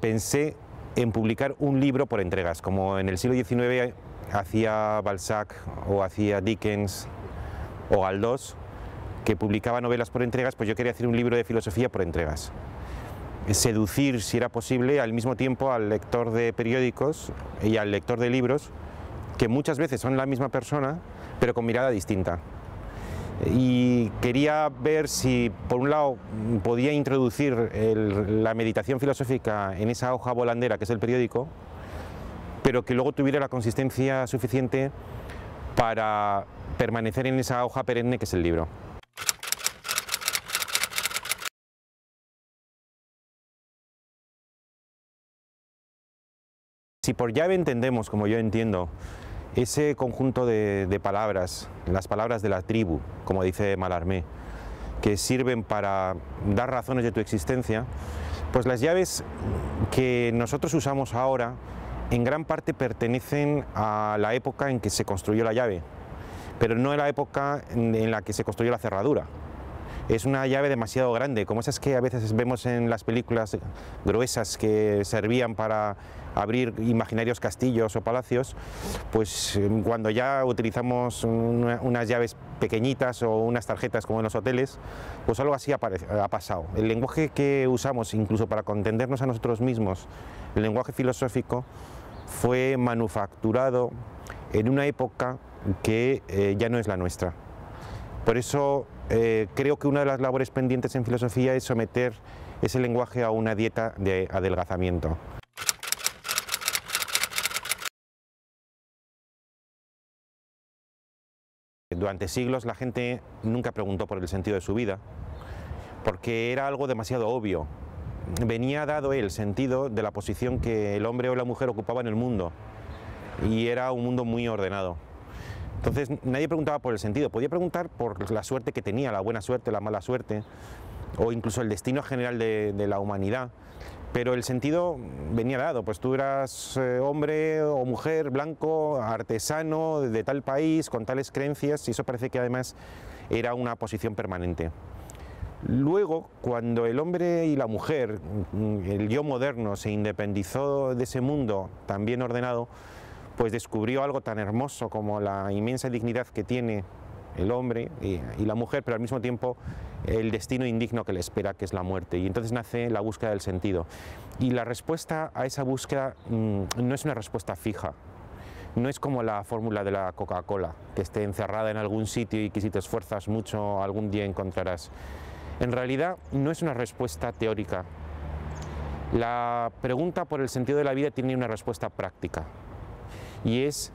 pensé en publicar un libro por entregas, como en el siglo XIX hacía Balzac o hacía Dickens o Galdós, que publicaba novelas por entregas, pues yo quería hacer un libro de filosofía por entregas. Seducir, si era posible, al mismo tiempo al lector de periódicos y al lector de libros, que muchas veces son la misma persona, pero con mirada distinta. Y quería ver si, por un lado, podía introducir la meditación filosófica en esa hoja volandera que es el periódico, pero que luego tuviera la consistencia suficiente para permanecer en esa hoja perenne que es el libro. Si por llave entendemos, como yo entiendo, ese conjunto de palabras, las palabras de la tribu, como dice Mallarmé, que sirven para dar razones de tu existencia, pues las llaves que nosotros usamos ahora en gran parte pertenecen a la época en que se construyó la llave, pero no a la época en la que se construyó la cerradura. Es una llave demasiado grande, como esas que a veces vemos en las películas gruesas que servían para abrir imaginarios castillos o palacios. Pues cuando ya utilizamos unas llaves pequeñitas o unas tarjetas como en los hoteles, pues algo así ha pasado. El lenguaje que usamos incluso para entendernos a nosotros mismos, el lenguaje filosófico, fue manufacturado en una época que ya no es la nuestra. Por eso creo que una de las labores pendientes en filosofía es someter ese lenguaje a una dieta de adelgazamiento. Durante siglos la gente nunca preguntó por el sentido de su vida, porque era algo demasiado obvio. Venía dado el sentido de la posición que el hombre o la mujer ocupaba en el mundo, y era un mundo muy ordenado. Entonces nadie preguntaba por el sentido, podía preguntar por la suerte que tenía, la buena suerte, la mala suerte, o incluso el destino general de la humanidad, pero el sentido venía dado, pues tú eras hombre o mujer, blanco, artesano, de tal país, con tales creencias, y eso parece que además era una posición permanente. Luego, cuando el hombre y la mujer, el yo moderno, se independizó de ese mundo tan bien ordenado, pues descubrió algo tan hermoso como la inmensa dignidad que tiene el hombre y la mujer, pero al mismo tiempo el destino indigno que le espera, que es la muerte. Y entonces nace la búsqueda del sentido. Y la respuesta a esa búsqueda no es una respuesta fija, no es como la fórmula de la Coca-Cola, que esté encerrada en algún sitio y que si te esfuerzas mucho algún día encontrarás. En realidad no es una respuesta teórica. La pregunta por el sentido de la vida tiene una respuesta práctica. Y es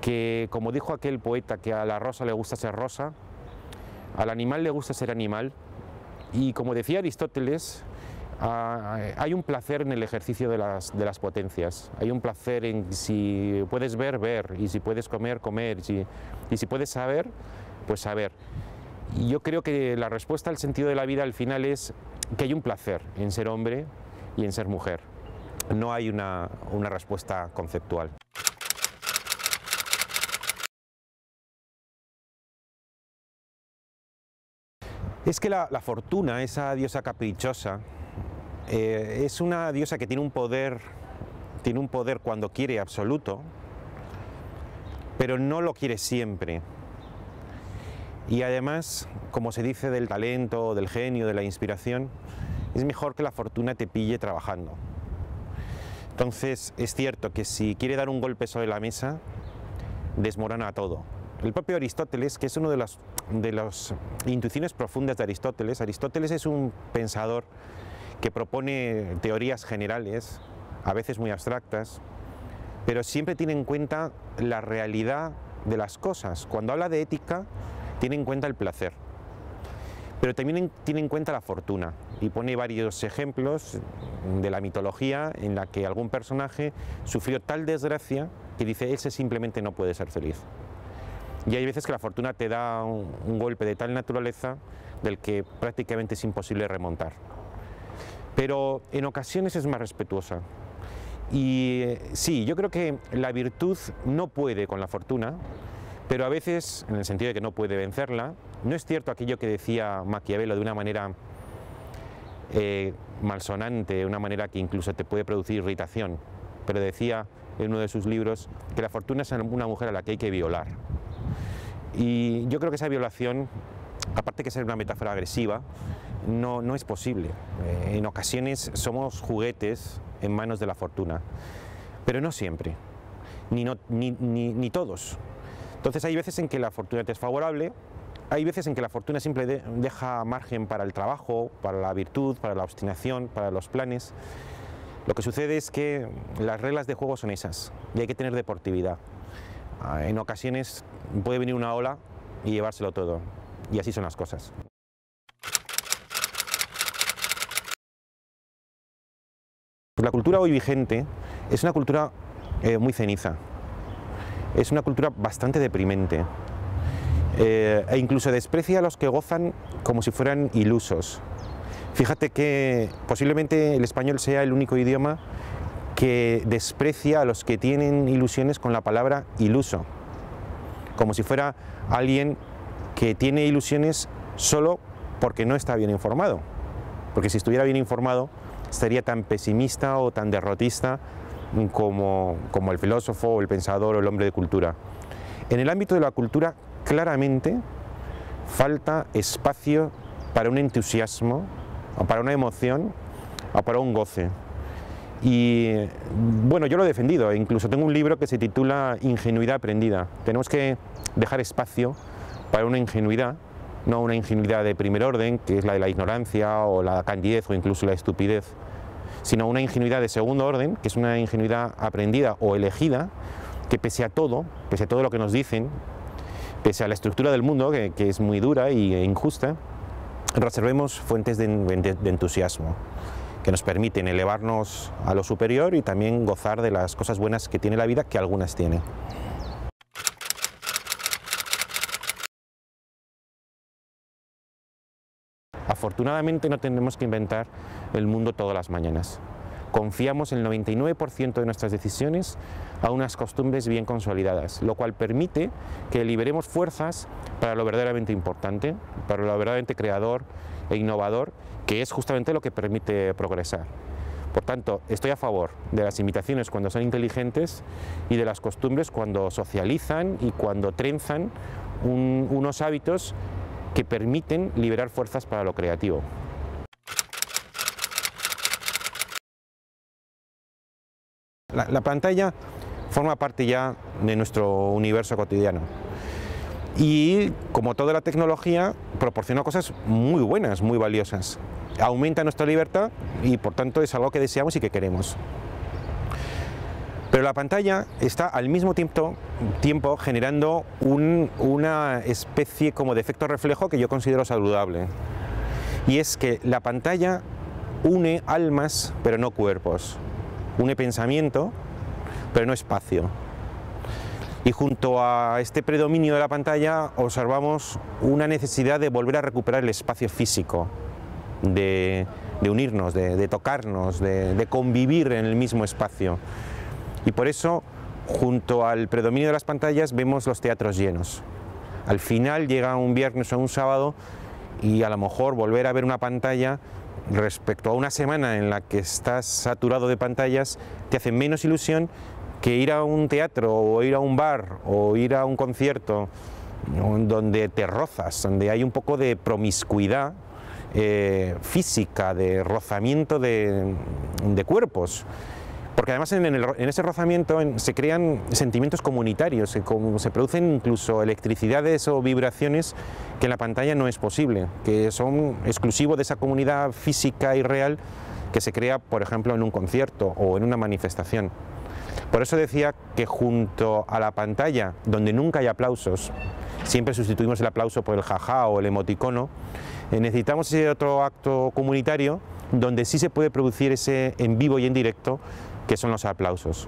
que, como dijo aquel poeta, que a la rosa le gusta ser rosa, al animal le gusta ser animal, y como decía Aristóteles, hay un placer en el ejercicio de las potencias, hay un placer en si puedes ver, ver, y si puedes comer, comer, y si puedes saber, pues saber. Y yo creo que la respuesta al sentido de la vida al final es que hay un placer en ser hombre y en ser mujer, no hay una respuesta conceptual. Es que la fortuna, esa diosa caprichosa, es una diosa que tiene un poder cuando quiere absoluto, pero no lo quiere siempre. Y además, como se dice del talento, del genio, de la inspiración, es mejor que la fortuna te pille trabajando. Entonces, es cierto que si quiere dar un golpe sobre la mesa, desmorona todo. El propio Aristóteles, que es uno de las intuiciones profundas de Aristóteles. Aristóteles es un pensador que propone teorías generales, a veces muy abstractas, pero siempre tiene en cuenta la realidad de las cosas. Cuando habla de ética, tiene en cuenta el placer, pero también tiene en cuenta la fortuna, y pone varios ejemplos de la mitología en la que algún personaje sufrió tal desgracia que dice, ese simplemente no puede ser feliz. Y hay veces que la fortuna te da un golpe de tal naturaleza del que prácticamente es imposible remontar. Pero en ocasiones es más respetuosa. Y sí, yo creo que la virtud no puede con la fortuna, pero a veces, en el sentido de que no puede vencerla, no es cierto aquello que decía Maquiavelo de una manera malsonante, de una manera que incluso te puede producir irritación. Pero decía en uno de sus libros que la fortuna es una mujer a la que hay que violar. Y yo creo que esa violación, aparte que ser una metáfora agresiva, no es posible. En ocasiones somos juguetes en manos de la fortuna, pero no siempre, ni todos. Entonces hay veces en que la fortuna te es favorable, hay veces en que la fortuna siempre deja margen para el trabajo, para la virtud, para la obstinación, para los planes. Lo que sucede es que las reglas de juego son esas y hay que tener deportividad. En ocasiones puede venir una ola y llevárselo todo, y así son las cosas. La cultura hoy vigente es una cultura muy ceniza, es una cultura bastante deprimente e incluso desprecia a los que gozan como si fueran ilusos. Fíjate que posiblemente el español sea el único idioma que desprecia a los que tienen ilusiones con la palabra iluso, como si fuera alguien que tiene ilusiones solo porque no está bien informado, porque si estuviera bien informado sería tan pesimista o tan derrotista como el filósofo, o el pensador, o el hombre de cultura. En el ámbito de la cultura, claramente falta espacio para un entusiasmo, o para una emoción, o para un goce. Y bueno, yo lo he defendido, incluso tengo un libro que se titula Ingenuidad Aprendida. Tenemos que dejar espacio para una ingenuidad, no una ingenuidad de primer orden, que es la de la ignorancia, o la candidez, o incluso la estupidez, sino una ingenuidad de segundo orden, que es una ingenuidad aprendida o elegida, que pese a todo lo que nos dicen, pese a la estructura del mundo, que es muy dura e injusta, reservemos fuentes de entusiasmo que nos permiten elevarnos a lo superior y también gozar de las cosas buenas que tiene la vida, que algunas tiene. Afortunadamente no tenemos que inventar el mundo todas las mañanas. Confiamos el 99% de nuestras decisiones a unas costumbres bien consolidadas, lo cual permite que liberemos fuerzas para lo verdaderamente importante, para lo verdaderamente creador e innovador, que es justamente lo que permite progresar. Por tanto, estoy a favor de las imitaciones cuando son inteligentes y de las costumbres cuando socializan y cuando trenzan unos hábitos que permiten liberar fuerzas para lo creativo. La pantalla forma parte ya de nuestro universo cotidiano y, como toda la tecnología, proporciona cosas muy buenas, muy valiosas. Aumenta nuestra libertad y, por tanto, es algo que deseamos y que queremos. Pero la pantalla está al mismo tiempo generando una especie como de efecto reflejo que yo considero saludable. Y es que la pantalla une almas pero no cuerpos, une pensamiento pero no espacio. Y junto a este predominio de la pantalla observamos una necesidad de volver a recuperar el espacio físico, de unirnos, de tocarnos, de convivir en el mismo espacio. Y por eso, junto al predominio de las pantallas, vemos los teatros llenos. Al final llega un viernes o un sábado y a lo mejor volver a ver una pantalla respecto a una semana en la que estás saturado de pantallas te hace menos ilusión que ir a un teatro o ir a un bar o ir a un concierto donde te rozas, donde hay un poco de promiscuidad física, de rozamiento de cuerpos. Porque además en ese rozamiento se crean sentimientos comunitarios, se producen incluso electricidades o vibraciones que en la pantalla no es posible, que son exclusivos de esa comunidad física y real que se crea, por ejemplo, en un concierto o en una manifestación. Por eso decía que junto a la pantalla, donde nunca hay aplausos, siempre sustituimos el aplauso por el jajá o el emoticono, necesitamos ese otro acto comunitario donde sí se puede producir ese en vivo y en directo, que son los aplausos.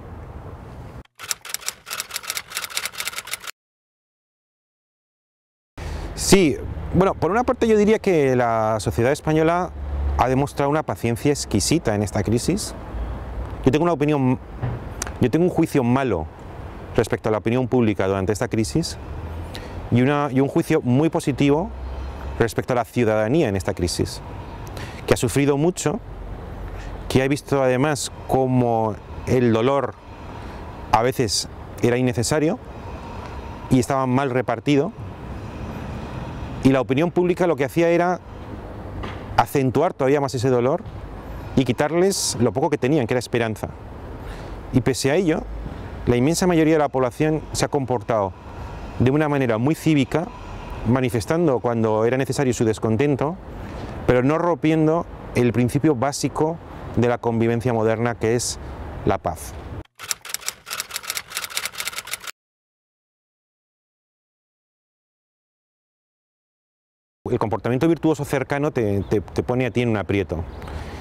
Sí, bueno, por una parte yo diría que la sociedad española ha demostrado una paciencia exquisita en esta crisis. Yo tengo un juicio malo respecto a la opinión pública durante esta crisis y un juicio muy positivo respecto a la ciudadanía en esta crisis. que ha sufrido mucho, que ha visto además cómo el dolor a veces era innecesario y estaba mal repartido, y la opinión pública lo que hacía era acentuar todavía más ese dolor y quitarles lo poco que tenían, que era esperanza. Y pese a ello, la inmensa mayoría de la población se ha comportado de una manera muy cívica, manifestando cuando era necesario su descontento, pero no rompiendo el principio básico de la convivencia moderna, que es la paz. El comportamiento virtuoso cercano te pone a ti en un aprieto.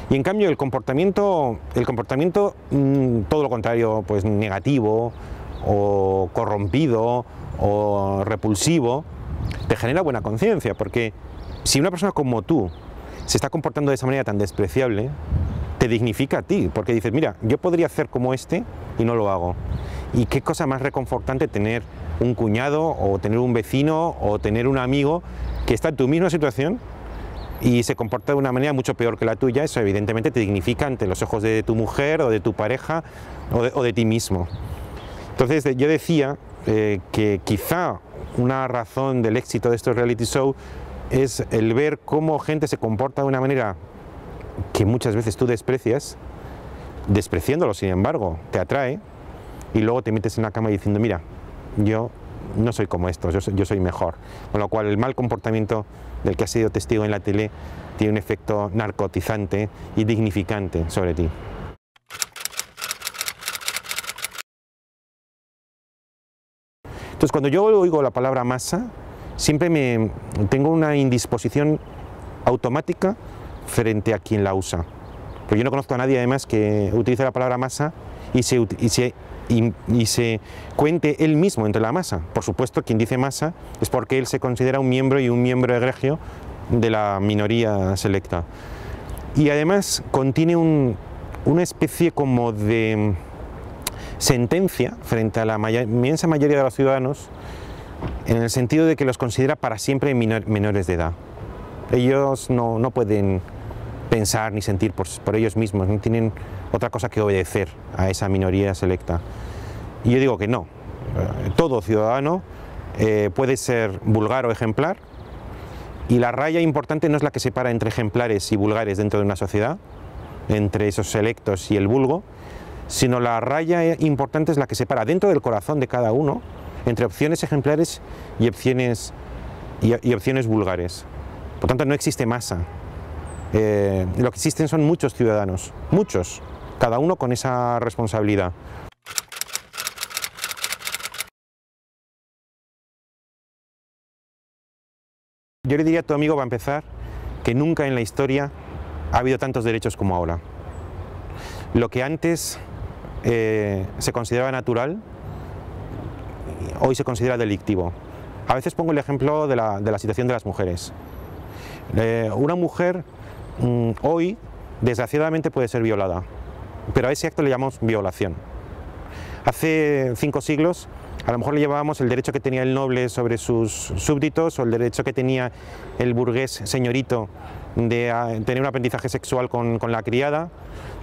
Y en cambio el comportamiento todo lo contrario, pues negativo o corrompido o repulsivo, te genera buena conciencia, porque si una persona como tú se está comportando de esa manera tan despreciable, te dignifica a ti, porque dices, mira, yo podría hacer como este y no lo hago. Y qué cosa más reconfortante tener un cuñado o tener un vecino o tener un amigo que está en tu misma situación y se comporta de una manera mucho peor que la tuya. Eso evidentemente te dignifica ante los ojos de tu mujer o de tu pareja o de ti mismo. Entonces yo decía que quizá una razón del éxito de estos reality shows es el ver cómo gente se comporta de una manera que muchas veces tú desprecias, despreciándolo sin embargo, te atrae, y luego te metes en la cama diciendo, mira, yo no soy como estos, yo soy mejor. Con lo cual el mal comportamiento del que has sido testigo en la tele tiene un efecto narcotizante y dignificante sobre ti. Entonces, cuando yo oigo la palabra masa, siempre tengo una indisposición automática frente a quien la usa. Porque yo no conozco a nadie además que utilice la palabra masa y se cuente él mismo entre la masa. Por supuesto, quien dice masa es porque él se considera un miembro y un miembro egregio de la minoría selecta. Y además contiene una especie como de sentencia frente a la inmensa mayoría de los ciudadanos, en el sentido de que los considera para siempre menores de edad. Ellos no pueden pensar ni sentir por ellos mismos, no tienen otra cosa que obedecer a esa minoría selecta. Y yo digo que no, todo ciudadano puede ser vulgar o ejemplar, y la raya importante no es la que separa entre ejemplares y vulgares dentro de una sociedad, entre esos selectos y el vulgo, sino la raya importante es la que separa dentro del corazón de cada uno entre opciones ejemplares y opciones vulgares. Por tanto, no existe masa. Lo que existen son muchos ciudadanos, muchos, cada uno con esa responsabilidad. Yo le diría a tu amigo, para empezar, que nunca en la historia ha habido tantos derechos como ahora. Lo que antes se consideraba natural, hoy se considera delictivo. A veces pongo el ejemplo de la situación de las mujeres. Una mujer hoy, desgraciadamente, puede ser violada, pero a ese acto le llamamos violación. Hace 5 siglos, a lo mejor le llamábamos el derecho que tenía el noble sobre sus súbditos, o el derecho que tenía el burgués señorito de tener un aprendizaje sexual con la criada,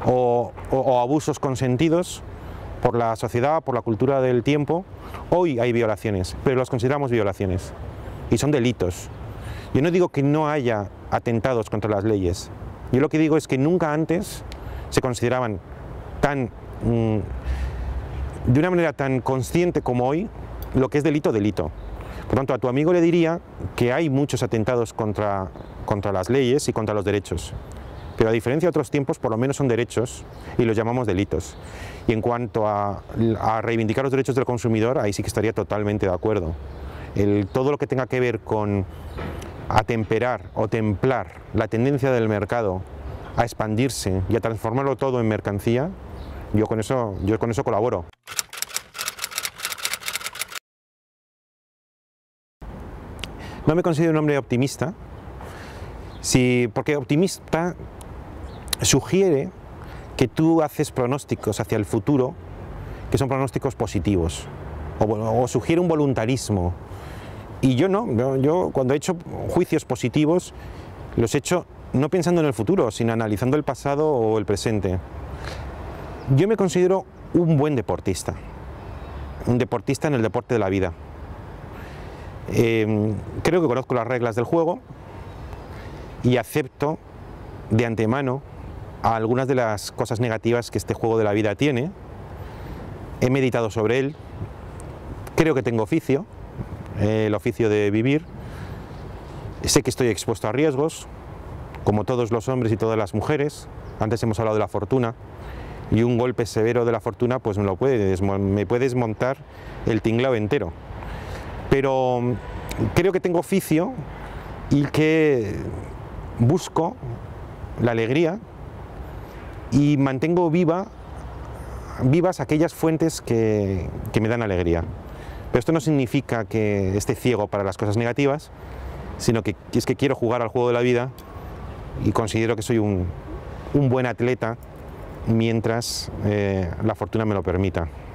o abusos consentidos por la sociedad, por la cultura del tiempo. Hoy hay violaciones, pero las consideramos violaciones, y son delitos. Yo no digo que no haya atentados contra las leyes, yo lo que digo es que nunca antes se consideraban de una manera tan consciente como hoy lo que es delito. Por tanto, a tu amigo le diría que hay muchos atentados contra las leyes y contra los derechos, pero a diferencia de otros tiempos, por lo menos son derechos y los llamamos delitos. Y en cuanto a reivindicar los derechos del consumidor, ahí sí que estaría totalmente de acuerdo. Todo lo que tenga que ver con atemperar o templar la tendencia del mercado a expandirse y a transformarlo todo en mercancía, yo con eso colaboro. No me considero un hombre optimista, porque optimista sugiere que tú haces pronósticos hacia el futuro que son pronósticos positivos, o sugiere un voluntarismo. Y yo no, yo cuando he hecho juicios positivos, los he hecho no pensando en el futuro, sino analizando el pasado o el presente. Yo me considero un buen deportista, un deportista en el deporte de la vida. Creo que conozco las reglas del juego y acepto de antemano algunas de las cosas negativas que este juego de la vida tiene. He meditado sobre él, creo que tengo oficio, el oficio de vivir. Sé que estoy expuesto a riesgos, como todos los hombres y todas las mujeres. Antes hemos hablado de la fortuna, y un golpe severo de la fortuna pues me puede desmontar el tinglao entero. Pero creo que tengo oficio y que busco la alegría y mantengo vivas aquellas fuentes que me dan alegría. Pero esto no significa que esté ciego para las cosas negativas, sino que es que quiero jugar al juego de la vida y considero que soy un buen atleta mientras la fortuna me lo permita.